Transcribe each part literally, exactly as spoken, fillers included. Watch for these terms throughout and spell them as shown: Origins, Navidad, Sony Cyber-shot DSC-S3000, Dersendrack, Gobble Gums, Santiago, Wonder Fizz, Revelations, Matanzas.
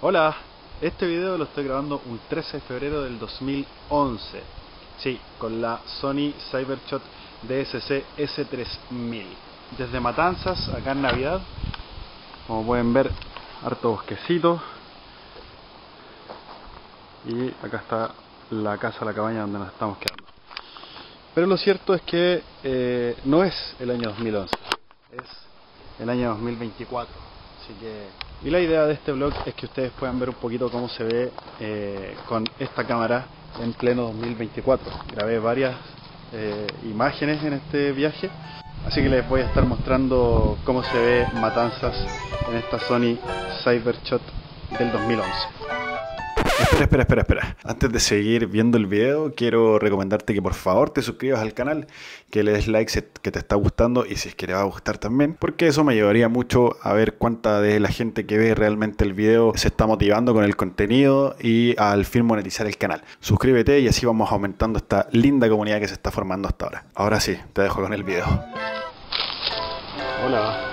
Hola, este video lo estoy grabando un trece de febrero del dos mil once. Sí, con la Sony Cyber-shot D S C S tres mil. Desde Matanzas, acá en Navidad. Como pueden ver, harto bosquecito. Y acá está la casa, la cabaña donde nos estamos quedando. Pero lo cierto es que eh, no es el año dos mil once, es el año dos mil veinticuatro. Así que... Y la idea de este vlog es que ustedes puedan ver un poquito cómo se ve eh, con esta cámara en pleno dos mil veinticuatro. Grabé varias eh, imágenes en este viaje, así que les voy a estar mostrando cómo se ve Matanzas en esta Sony Cyber-shot del dos mil once. Espera, espera, espera, espera. Antes de seguir viendo el video, quiero recomendarte que por favor te suscribas al canal, que le des like si que te está gustando y si es que te va a gustar también, porque eso me ayudaría mucho a ver cuánta de la gente que ve realmente el video se está motivando con el contenido y al fin monetizar el canal. Suscríbete y así vamos aumentando esta linda comunidad que se está formando hasta ahora. Ahora sí, te dejo con el video. Hola.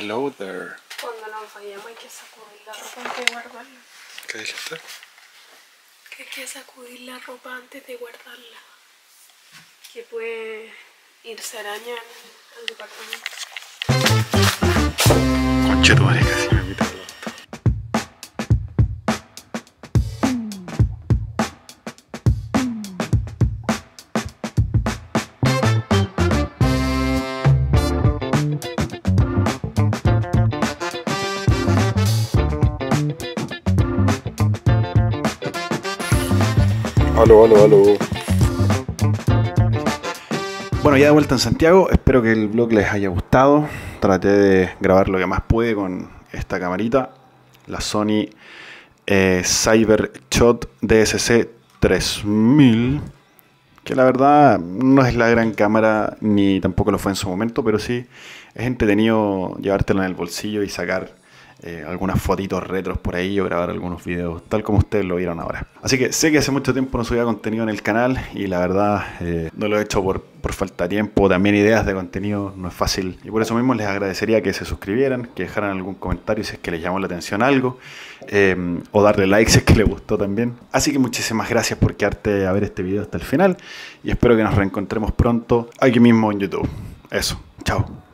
Hello there. Cuando nos vayamos hay que sacudir la ropa antes de guardarla. ¿Qué dice usted? Que hay que sacudir la ropa antes de guardarla. Que puede irse araña al departamento. Concha tu madre, casi me invita a todo. Aló, aló, aló. Bueno, ya de vuelta en Santiago, espero que el vlog les haya gustado. Traté de grabar lo que más pude con esta camarita, la Sony eh, Cyber-shot D S C tres mil, que la verdad no es la gran cámara, ni tampoco lo fue en su momento, pero sí es entretenido llevártela en el bolsillo y sacar Eh, algunas fotitos retros por ahí o grabar algunos videos tal como ustedes lo vieron ahora. Así que sé que hace mucho tiempo no subía contenido en el canal y la verdad eh, no lo he hecho por, por falta de tiempo. También ideas de contenido no es fácil y por eso mismo les agradecería que se suscribieran, que dejaran algún comentario si es que les llamó la atención algo, eh, o darle like si es que les gustó también. Así que muchísimas gracias por quedarte a ver este video hasta el final y espero que nos reencontremos pronto aquí mismo en YouTube. Eso, chao.